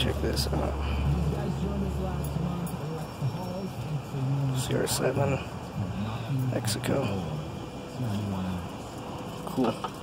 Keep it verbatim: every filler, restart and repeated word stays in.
Check this out. Z R seven, Mexico. Cool.